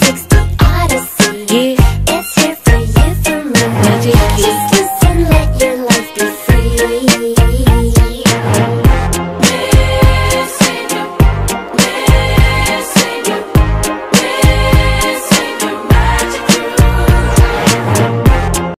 Music's the Odyssey. Yeah. It's here for you to move. Magic.